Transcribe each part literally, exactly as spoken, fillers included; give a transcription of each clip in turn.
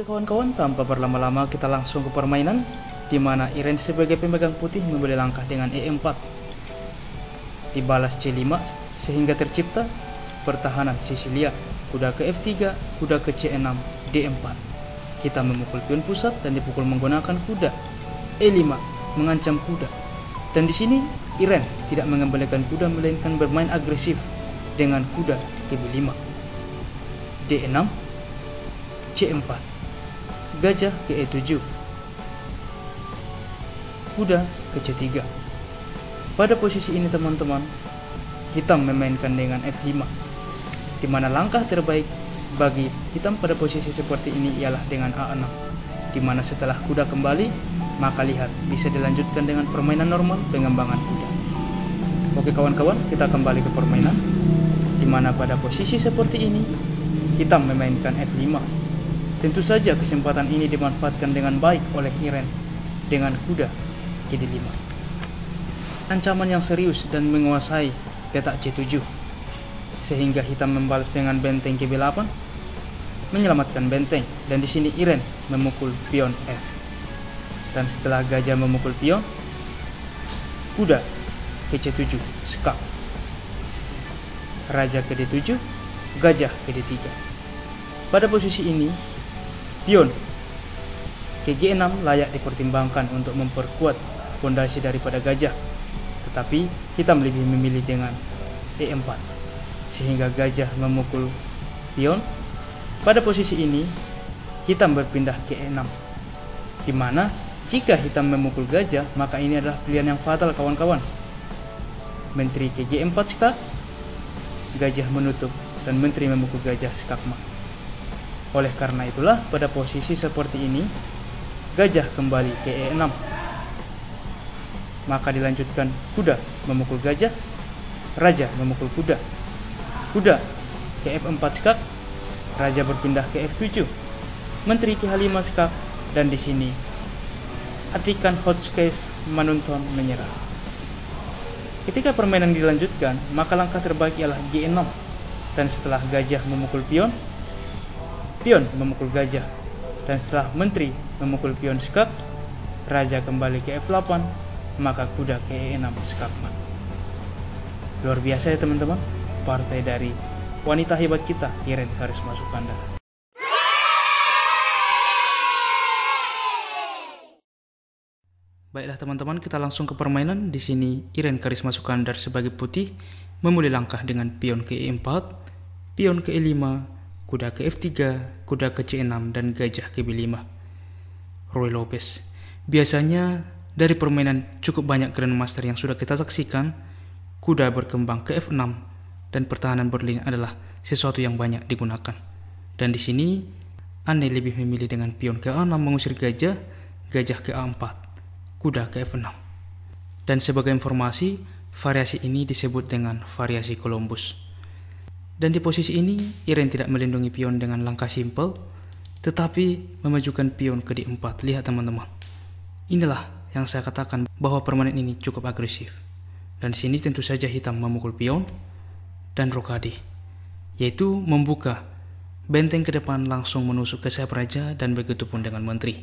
Oke kawan-kawan, tanpa berlama-lama kita langsung ke permainan, di mana Irene sebagai pemegang putih membeli langkah dengan e empat, dibalas c lima sehingga tercipta pertahanan Sisilia, kuda ke f tiga, kuda ke c enam, d empat. Hitam memukul pion pusat dan dipukul menggunakan kuda e lima, mengancam kuda. Dan di sini Irene tidak mengembalikan kuda melainkan bermain agresif dengan kuda ke b lima, d enam, c empat. Gajah ke e tujuh, kuda ke c tiga. Pada posisi ini teman-teman, hitam memainkan dengan f lima, dimana langkah terbaik bagi hitam pada posisi seperti ini ialah dengan a enam, dimana setelah kuda kembali, maka lihat bisa dilanjutkan dengan permainan normal pengembangan kuda. Oke kawan-kawan, kita kembali ke permainan, dimana pada posisi seperti ini hitam memainkan f lima. Tentu saja kesempatan ini dimanfaatkan dengan baik oleh Irene dengan kuda ke d lima. Ancaman yang serius dan menguasai petak c tujuh, sehingga hitam membalas dengan benteng ke b delapan, menyelamatkan benteng, dan di sini Irene memukul pion f. Dan setelah gajah memukul pion, kuda ke c tujuh, skak. Raja ke d tujuh, gajah ke d tiga. Pada posisi ini, pion ke g enam layak dipertimbangkan untuk memperkuat fondasi daripada gajah, tetapi hitam lebih memilih dengan e empat, sehingga gajah memukul pion. Pada posisi ini hitam berpindah ke e enam, dimana jika hitam memukul gajah, maka ini adalah pilihan yang fatal kawan-kawan. Menteri ke g empat skak, gajah menutup, dan menteri memukul gajah skak mat. Oleh karena itulah pada posisi seperti ini gajah kembali ke e enam, maka dilanjutkan kuda memukul gajah, raja memukul kuda, kuda ke f empat skak, raja berpindah ke f tujuh, menteri ke h lima skak, dan di sini Atikan Hotchkiss menuntun menyerah. Ketika permainan dilanjutkan, maka langkah terbaik ialah g enam, dan setelah gajah memukul pion, pion memukul gajah, dan setelah menteri memukul pion skak, raja kembali ke f delapan, maka kuda ke e enam skak mat. Luar biasa ya teman-teman, partai dari wanita hebat kita, Irene Kharisma Sukandar. Baiklah teman-teman, kita langsung ke permainan. Di sini Irene Kharisma Sukandar sebagai putih memulai langkah dengan pion ke e empat, pion ke e lima, kuda ke f tiga, kuda ke c enam, dan gajah ke b lima. Ruy Lopez. Biasanya dari permainan cukup banyak grandmaster yang sudah kita saksikan, kuda berkembang ke f enam dan pertahanan Berlin adalah sesuatu yang banyak digunakan. Dan di sini Anne lebih memilih dengan pion ke a enam mengusir gajah, gajah ke a empat, kuda ke f enam. Dan sebagai informasi, variasi ini disebut dengan variasi Columbus. Dan di posisi ini, Irene tidak melindungi pion dengan langkah simpel, tetapi memajukan pion ke d empat. Lihat teman-teman, inilah yang saya katakan bahwa permainan ini cukup agresif. Dan di sini tentu saja hitam memukul pion dan rokade, yaitu membuka benteng ke depan langsung menusuk ke sayap raja dan begitu pun dengan menteri.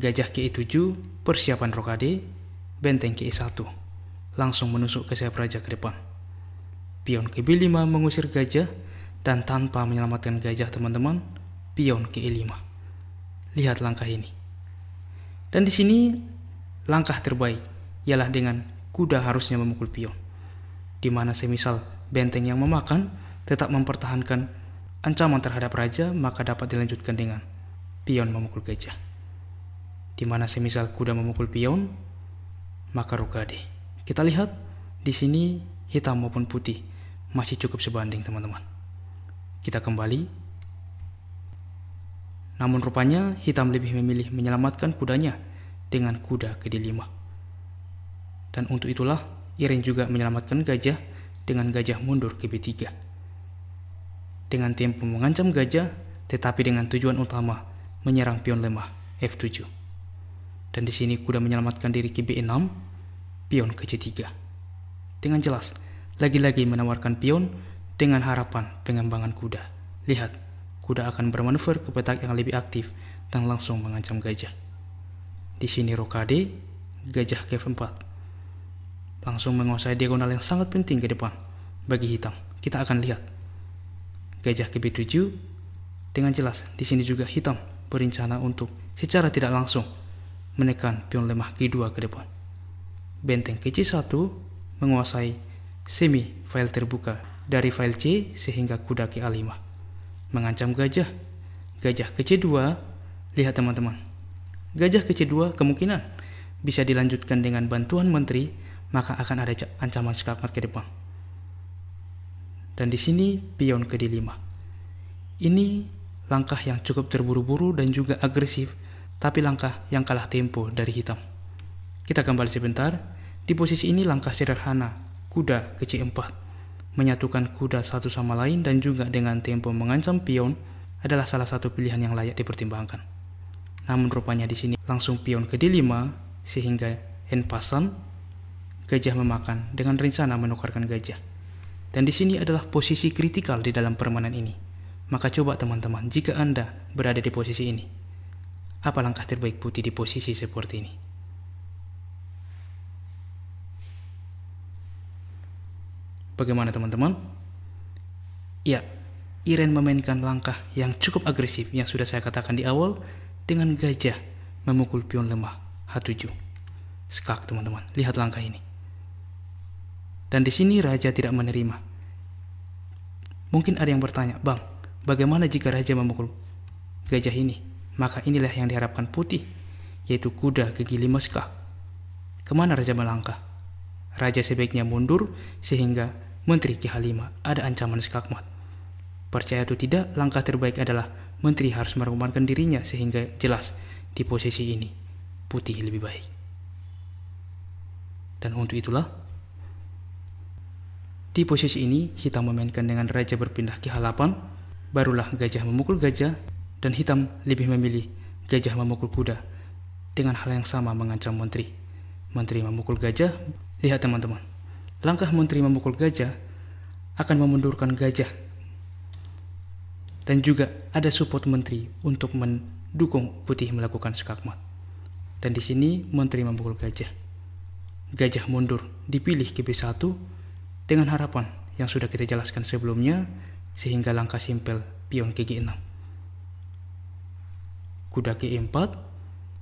Gajah ke e tujuh, persiapan rokade, benteng ke e satu, langsung menusuk ke sayap raja ke depan. Pion ke b lima mengusir gajah, dan tanpa menyelamatkan gajah teman-teman, pion ke e lima. Lihat langkah ini. Dan di sini langkah terbaik ialah dengan kuda harusnya memukul pion, dimana semisal benteng yang memakan tetap mempertahankan ancaman terhadap raja, maka dapat dilanjutkan dengan pion memukul gajah, dimana semisal kuda memukul pion, maka rokade. Kita lihat di sini hitam maupun putih masih cukup sebanding teman-teman. Kita kembali. Namun rupanya hitam lebih memilih menyelamatkan kudanya dengan kuda ke d lima. Dan untuk itulah Irene juga menyelamatkan gajah dengan gajah mundur ke b tiga. Dengan tempo mengancam gajah, tetapi dengan tujuan utama menyerang pion lemah f tujuh. Dan di sini kuda menyelamatkan diri ke b enam, pion ke c tiga. Dengan jelas lagi-lagi menawarkan pion dengan harapan pengembangan kuda. Lihat, kuda akan bermanuver ke petak yang lebih aktif dan langsung mengancam gajah. Di sini rokade, gajah ke keempat. Langsung menguasai diagonal yang sangat penting ke depan bagi hitam. Kita akan lihat. Gajah ke B tujuh, dengan jelas di sini juga hitam berencana untuk secara tidak langsung menekan pion lemah G dua ke depan. Benteng ke C satu menguasai semi file terbuka dari file C sehingga kuda ke A lima. Mengancam gajah. Gajah ke C dua, lihat teman-teman. Gajah ke C dua kemungkinan bisa dilanjutkan dengan bantuan menteri, maka akan ada ancaman skakmat ke depan. Dan di sini pion ke D lima. Ini langkah yang cukup terburu-buru dan juga agresif, tapi langkah yang kalah tempo dari hitam. Kita kembali sebentar. Di posisi ini langkah sederhana, kuda ke C empat. Menyatukan kuda satu sama lain dan juga dengan tempo mengancam pion adalah salah satu pilihan yang layak dipertimbangkan. Namun rupanya di sini langsung pion ke D lima sehingga en pasan gajah memakan dengan rencana menukarkan gajah. Dan di sini adalah posisi kritikal di dalam permainan ini. Maka coba teman-teman, jika Anda berada di posisi ini, apa langkah terbaik putih di posisi seperti ini? Bagaimana teman-teman? Ya, Irene memainkan langkah yang cukup agresif yang sudah saya katakan di awal dengan gajah memukul pion lemah H tujuh. Skak teman-teman, lihat langkah ini. Dan di sini raja tidak menerima. Mungkin ada yang bertanya, "Bang, bagaimana jika raja memukul gajah ini?" Maka inilah yang diharapkan putih, yaitu kuda ke G lima skak. Kemana raja melangkah? Raja sebaiknya mundur sehingga menteri ke H lima ada ancaman skakmat. Percaya atau tidak, langkah terbaik adalah menteri harus merumahkan dirinya sehingga jelas di posisi ini putih lebih baik. Dan untuk itulah, di posisi ini hitam memainkan dengan raja berpindah ke H delapan, barulah gajah memukul gajah, dan hitam lebih memilih gajah memukul kuda dengan hal yang sama mengancam menteri. Menteri memukul gajah, lihat teman-teman. Langkah menteri memukul gajah akan memundurkan gajah. Dan juga ada support menteri untuk mendukung putih melakukan skakmat. Dan di sini menteri memukul gajah. Gajah mundur dipilih ke B satu dengan harapan yang sudah kita jelaskan sebelumnya sehingga langkah simpel pion ke G enam. Kuda ke E empat,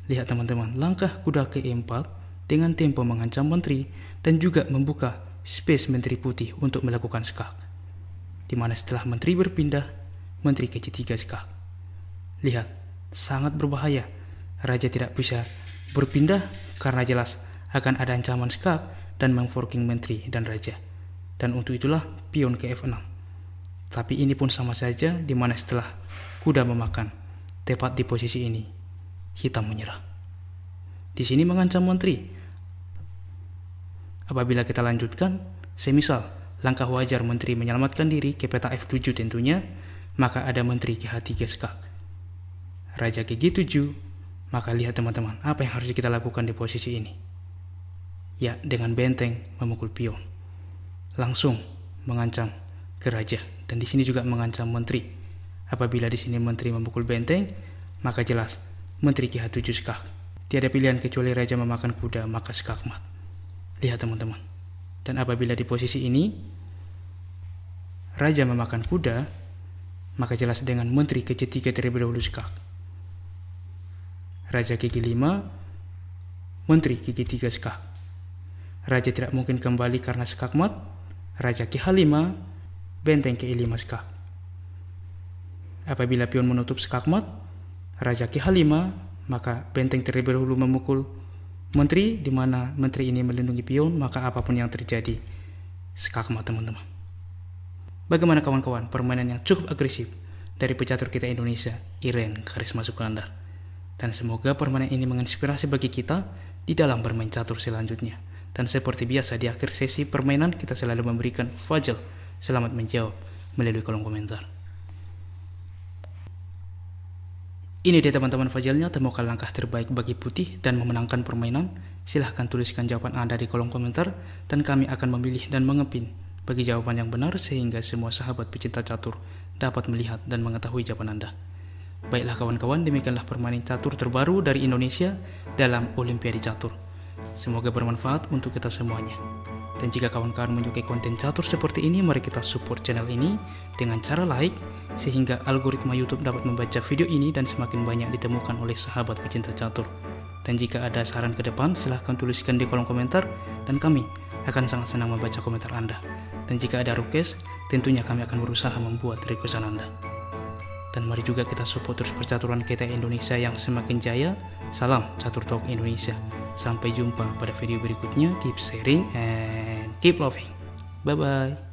lihat teman-teman, langkah kuda ke E empat dengan tempo mengancam menteri dan juga membuka space menteri putih untuk melakukan skak. Di mana setelah menteri berpindah, menteri ke C tiga skak. Lihat, sangat berbahaya. Raja tidak bisa berpindah karena jelas akan ada ancaman skak dan memforking menteri dan raja. Dan untuk itulah pion ke F enam. Tapi ini pun sama saja, dimana setelah kuda memakan tepat di posisi ini, hitam menyerah. Di sini mengancam menteri. Apabila kita lanjutkan, semisal langkah wajar menteri menyelamatkan diri ke peta F tujuh tentunya, maka ada menteri ke H tiga skak. Raja ke G tujuh, maka lihat teman-teman, apa yang harus kita lakukan di posisi ini? Ya, dengan benteng memukul pion. Langsung mengancam ke raja, dan di sini juga mengancam menteri. Apabila di sini menteri memukul benteng, maka jelas menteri ke H tujuh skak. Tiada pilihan kecuali raja memakan kuda, maka skakmat. Lihat teman-teman. Dan apabila di posisi ini, raja memakan kuda, maka jelas dengan menteri ke C tiga terlebih dahulu skak. Raja ke G lima, menteri ke G tiga skak. Raja tidak mungkin kembali karena skakmat. Raja ke H lima, benteng ke E lima skak. Apabila pion menutup skakmat, raja ke H lima, maka benteng terlebih dahulu memukul menteri, di mana menteri ini melindungi pion, maka apapun yang terjadi skakmat teman-teman. Bagaimana kawan-kawan permainan yang cukup agresif dari pecatur kita Indonesia, Irene Kharisma Sukandar. Dan semoga permainan ini menginspirasi bagi kita di dalam bermain catur selanjutnya. Dan seperti biasa di akhir sesi permainan kita selalu memberikan Fajel selamat menjawab melalui kolom komentar. Ini dia teman-teman Fajelnya, temukan langkah terbaik bagi putih dan memenangkan permainan. Silahkan tuliskan jawaban Anda di kolom komentar dan kami akan memilih dan mengepin bagi jawaban yang benar sehingga semua sahabat pecinta catur dapat melihat dan mengetahui jawaban Anda. Baiklah kawan-kawan, demikianlah permainan catur terbaru dari Indonesia dalam Olimpiade Catur. Semoga bermanfaat untuk kita semuanya. Dan jika kawan-kawan menyukai konten catur seperti ini, mari kita support channel ini dengan cara like, sehingga algoritma YouTube dapat membaca video ini dan semakin banyak ditemukan oleh sahabat pecinta catur. Dan jika ada saran ke depan, silahkan tuliskan di kolom komentar, dan kami akan sangat senang membaca komentar Anda. Dan jika ada request, tentunya kami akan berusaha membuat requestan Anda. Dan mari juga kita support terus percaturan kita Indonesia yang semakin jaya. Salam Catur Talk Indonesia. Sampai jumpa pada video berikutnya. Keep sharing and keep loving. Bye-bye.